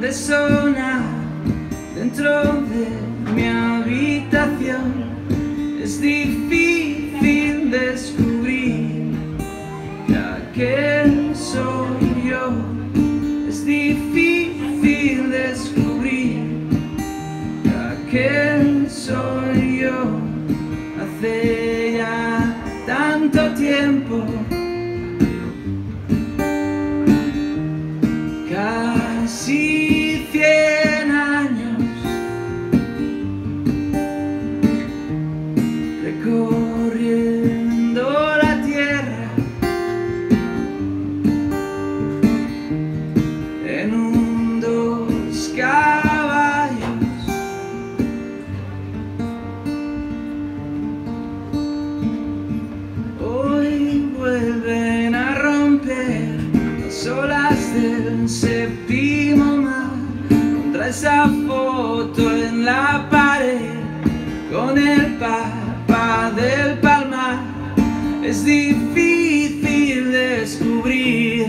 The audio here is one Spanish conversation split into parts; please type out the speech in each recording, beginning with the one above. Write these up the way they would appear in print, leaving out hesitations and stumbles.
dónde sona dentro de mi habitación. Es difícil descubrir ya que soy yo. Es difícil descubrir ya que soy yo. Hace ya tanto tiempo, casi 100 años. Recorriendo la tierra en un 2 caballos. Hoy vuelven a romper las olas del septiembre contra esa foto en la pared con el Papa del Palmar. Es difícil descubrir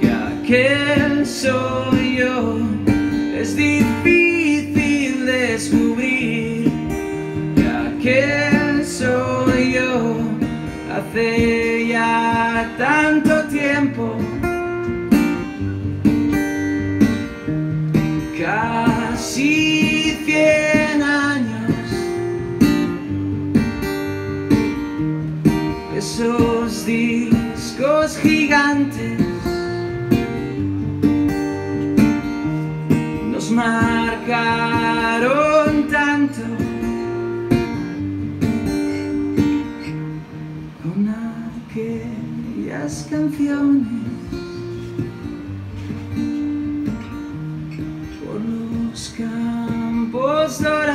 que aquel soy yo. Es difícil descubrir que aquel soy yo. Hace ya tanto tiempo, casi 100 años, esos discos gigantes nos marcaron tanto con aquellas canciones. Campos dorados.